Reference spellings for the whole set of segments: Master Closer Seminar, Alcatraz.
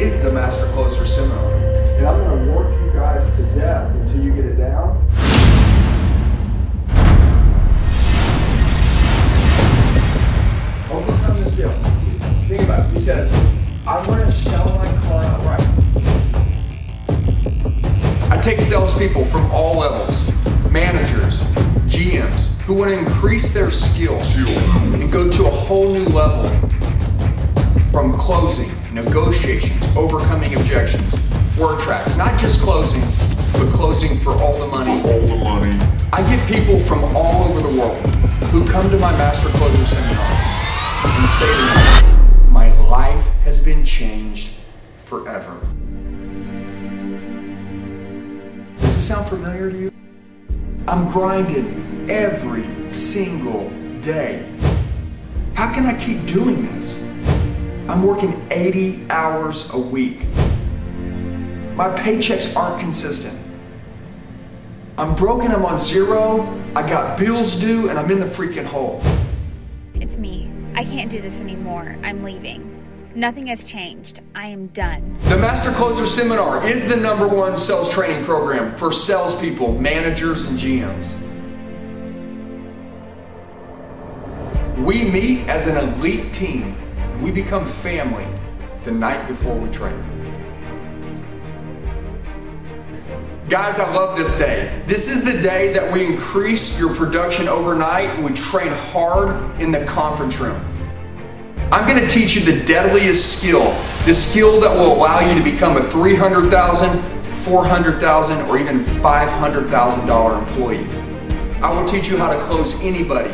is the Master Closer Seminar. And I'm going to work you guys to death until you get it down. Overcome this deal. Think about it. He says, I want to sell my car outright. I take salespeople from all levels, managers, GMs, who want to increase their skill and go to a whole new level. From closing, negotiations, overcoming objections, word tracks, not just closing, but closing for all the money. I get people from all over the world who come to my Master Closer Seminar and say to me, my life has been changed forever. Does this sound familiar to you? I'm grinding every single day. How can I keep doing this? I'm working 80 hours a week. My paychecks aren't consistent. I'm broken, I'm on zero, I got bills due, and I'm in the freaking hole. It's me. I can't do this anymore. I'm leaving. Nothing has changed. I am done. The Master Closer Seminar is the #1 sales training program for salespeople, managers, and GMs. We meet as an elite team. We become family the night before we train. Guys, I love this day. This is the day that we increase your production overnight and we train hard in the conference room. I'm going to teach you the deadliest skill, the skill that will allow you to become a $300,000, $400,000, or even $500,000 employee. I will teach you how to close anybody.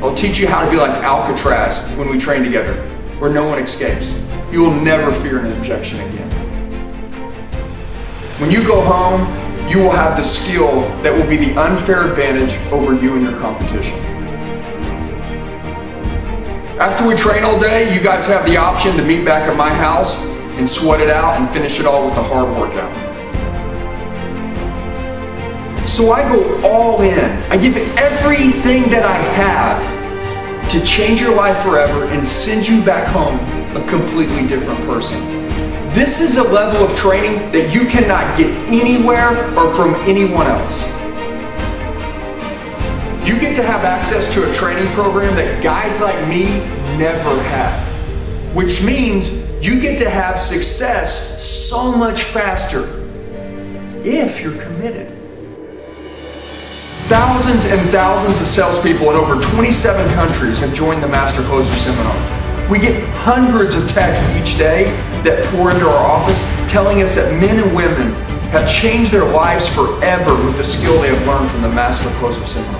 I'll teach you how to be like Alcatraz when we train together, where no one escapes. You will never fear an objection again. When you go home, you will have the skill that will be the unfair advantage over you and your competition. After we train all day, you guys have the option to meet back at my house and sweat it out and finish it all with a hard workout. So I go all in. I give everything that I have to change your life forever and send you back home a completely different person. This is a level of training that you cannot get anywhere or from anyone else. You get to have access to a training program that guys like me never have, which means you get to have success so much faster if you're committed. Thousands and thousands of salespeople in over 27 countries have joined the Master Closer Seminar. We get hundreds of texts each day that pour into our office telling us that men and women have changed their lives forever with the skill they have learned from the Master Closer Seminar.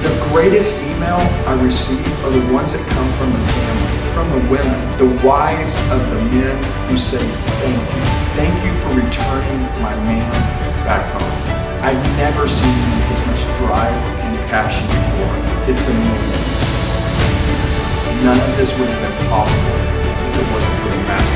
The greatest email I receive are the ones that come from the families, from the women, the wives of the men who say thank you. Thank you for returning my man back home. I've never seen you with as much drive and passion before. It's amazing. None of this would have been possible if it wasn't for the Master.